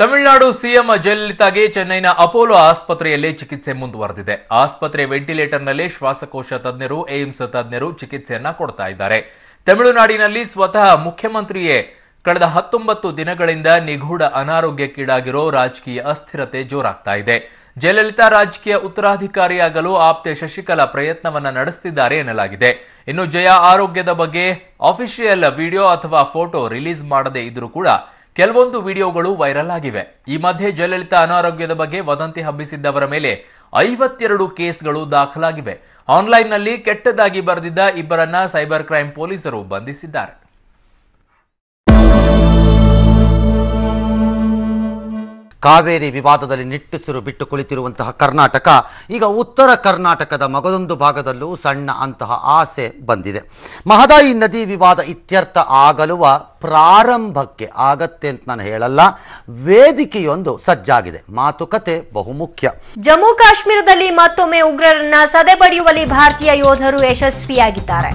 Tamil Nadu CM ಜಯಲಲಿತಾಗೆ ಚೆನ್ನೈನ Apollo ಆಸ್ಪತ್ರೆಯಲ್ಲಿ ಚಿಕಿತ್ಸೆ ಮುಂದುವರೆದಿದೆ. ಆಸ್ಪತ್ರೆ ವೆಂಟಿಲೇಟರ್ನಲ್ಲಿ ಶ್ವಾಸಕೋಶ ತಜ್ಞರು, ಏಮ್ಸ್ ತಜ್ಞರು ಚಿಕಿತ್ಸೆಯನ್ನು ಕೊಡ್ತಾ ಇದ್ದಾರೆ. ತಮಿಳುನಾಡಿನಲ್ಲಿ ಸ್ವತಃ ಮುಖ್ಯಮಂತ್ರಿಯೇ ಕಳೆದ 19 ದಿನಗಳಿಂದ ನಿಗೂಢ ಅನಾರೋಗ್ಯಕ್ಕೀಡಾಗಿರೋ ರಾಜಕೀಯ ಅಸ್ಥಿರತೆ ಜೋರಾಗ್ತಾ ಇದೆ. ಜಯಲಲಿತಾ ರಾಜಕೀಯ ಉತ್ತರಾಧಿಕಾರಿಯಾಗಲು ಆಪ್ತೆ ಶಶಿಕಲಾ ಪ್ರಯತ್ನವನ್ನ ನಡೆಸುತ್ತಿದ್ದಾರೆ ಎನ್ನಲಾಗಿದೆ. ಇನ್ನು ಜಯ ಆರೋಗ್ಯದ ಬಗ್ಗೆ ಆಫಿಷಿಯಲ್ ವಿಡಿಯೋ ಅಥವಾ ಫೋಟೋ ರಿಲೀಸ್ ಮಾಡದೇ ಇದ್ರೂ ಕೂಡ ಕೆಲವೊಂದು ವಿಡಿಯೋಗಳು ವೈರಲ್ ಆಗಿವೆ. ಈ ಮಧ್ಯೆ ಜಯಲಲಿತಾ ಅನಾರೋಗ್ಯದ ಬಗ್ಗೆ ವದಂತಿ ಹಬ್ಬಿಸಿದ್ದವರ ಮೇಲೆ 52 ಕೇಸ್ಗಳು ದಾಖಲಾಗಿವೆ. ಆನ್ಲೈನ್ನಲ್ಲಿ ಕೆಟ್ಟದಾಗಿ ಬರೆದಿದ್ದ ಇಬ್ಬರನ್ನ ಸೈಬರ್ ಕ್ರೈಮ್ ಪೊಲೀಸರು ಬಂಧಿಸಿದ್ದಾರೆ. ಕಾವೇರಿ ವಿವಾದದಲ್ಲಿ ನಿಟ್ಟುಸಿರು ಬಿಟ್ಟು ಕುಳಿತಿರುವಂತಹ ಕರ್ನಾಟಕ ಈಗ ಉತ್ತರ ಕರ್ನಾಟಕದ ಮಗದೊಂದು ಭಾಗದಲ್ಲೂ ಸಣ್ಣ ಅಂತಹ ಆಸೆ ಬಂದಿದೆ. ಮಹದಾಯಿ ನದಿ ವಿವಾದ ಇತ್ಯರ್ಥ ಆಗಲುವ ಪ್ರಾರಂಭಕ್ಕೆ ಆಗತ್ತೆ ಅಂತ ನಾನು ಹೇಳಲ್ಲ, ವೇದಿಕೆಯೊಂದು ಸಜ್ಜಾಗಿದೆ. ಮಾತುಕತೆ ಬಹುಮುಖ್ಯ. ಜಮ್ಮು ಕಾಶ್ಮೀರದಲ್ಲಿ ಮತ್ತೊಮ್ಮೆ ಉಗ್ರರನ್ನ ಸದೆಬಡಿಯುವಲ್ಲಿ ಭಾರತೀಯ ಯೋಧರು ಯಶಸ್ವಿಯಾಗಿದ್ದಾರೆ.